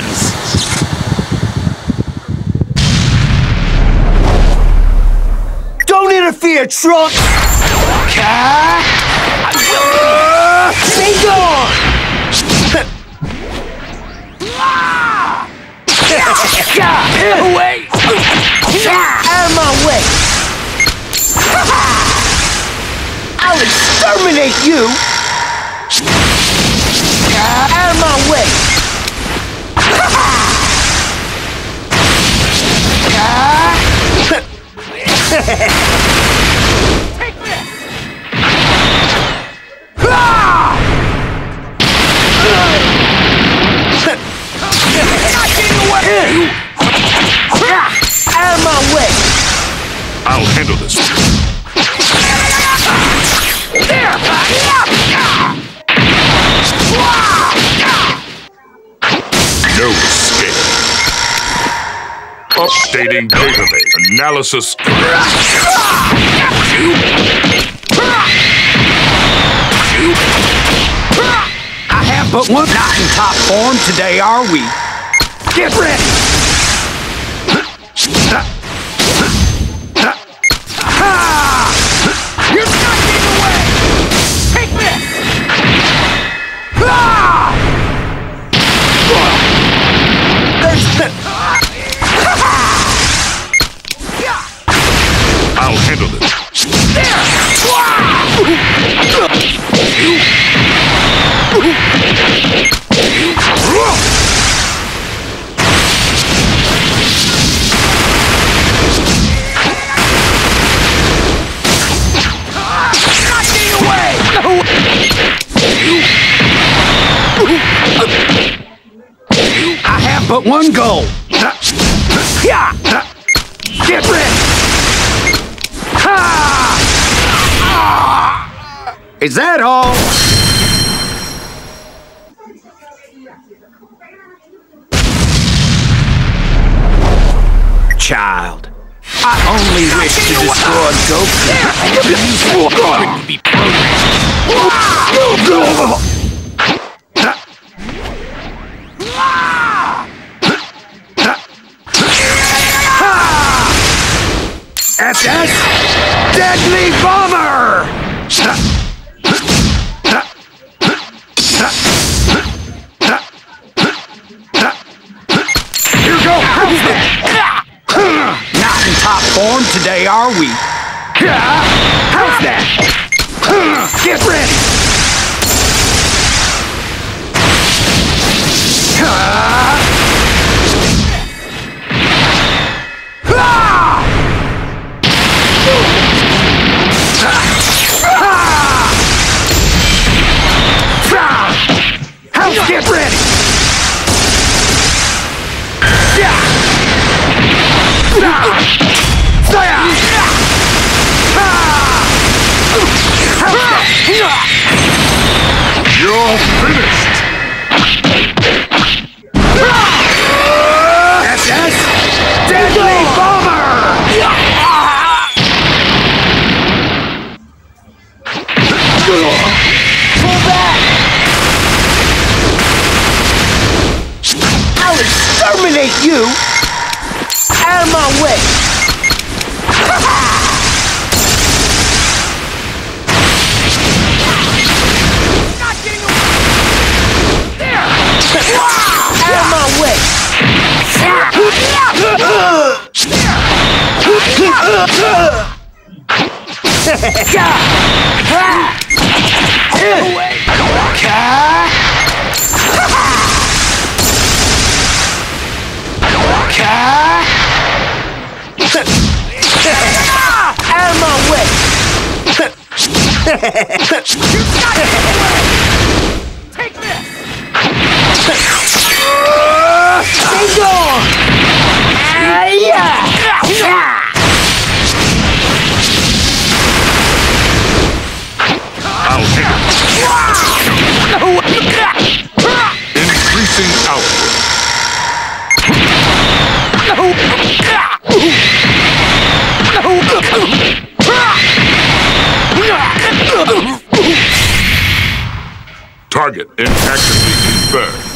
friends. Don't interfere, Trunks! I will be! Stay gone! Wait! Out of my way! I'll exterminate you! Out of my way! Take this! Not getting away! Out of my way! I'll handle this. There! No escape. Updating database. Analysis. You. I have but one. Not in top form today, are we? Get ready. You're not getting away. Take this. I'll handle this. There! Not getting away! I have but one goal. Get ready! Is that all? Child, I only wish to destroy Goku. He's going to be programmed. SS Deadly Bomber! Form today, are we? How's that? Get ready! How's get ready? You're finished! SS Deadly Bomber! Pull back! I'll exterminate you! Out of my way! Out of my way! You got it away! Take this! Stay gone! Increasing output. Target inactively inferred.